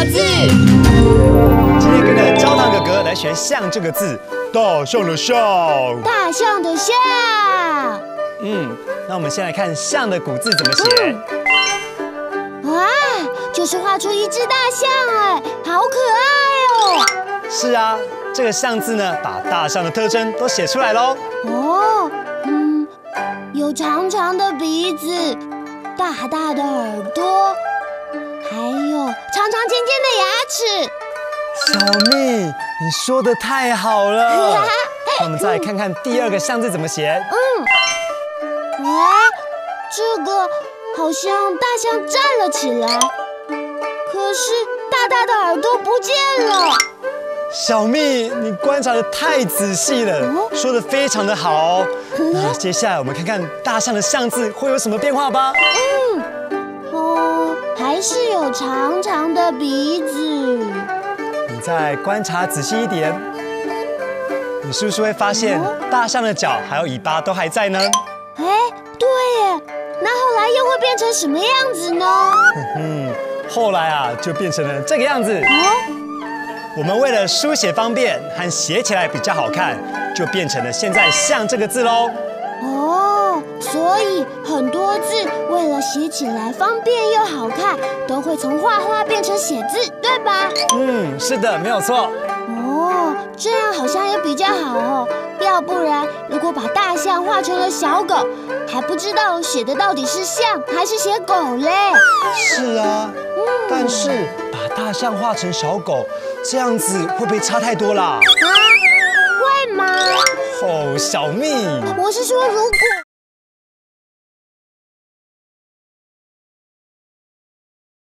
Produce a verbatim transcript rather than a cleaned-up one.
儿字。今天跟着胶囊哥哥来学象这个字，大象的象，大象的象。嗯，那我们先来看象的古字怎么写。嗯、哇，就是画出一只大象哎，好可爱哦。是啊，这个象字呢，把大象的特征都写出来喽。哦，嗯，有长长的鼻子，大大的耳朵。 还有长长尖尖的牙齿，小蜜，你说的太好了。我们再来看看第二个象字怎么写。嗯，哇、啊，这个好像大象站了起来，可是大大的耳朵不见了。小蜜，你观察的太仔细了，嗯、说的非常的好。嗯、那接下来我们看看大象的象字会有什么变化吧。嗯。 还是有长长的鼻子。你再观察仔细一点，你是不是会发现大象的脚还有尾巴都还在呢？哎，对耶，那后来又会变成什么样子呢？嗯，后来啊就变成了这个样子。哦、我们为了书写方便和写起来比较好看，就变成了现在“象”这个字喽。哦。 所以很多字为了写起来方便又好看，都会从画画变成写字，对吧？嗯，是的，没有错。哦，这样好像也比较好哦。要不然，如果把大象画成了小狗，还不知道写的到底是象还是写狗嘞。是啊，嗯、但是把大象画成小狗，这样子会不会差太多啦？啊，会吗？哦，小蜜，我是说如果。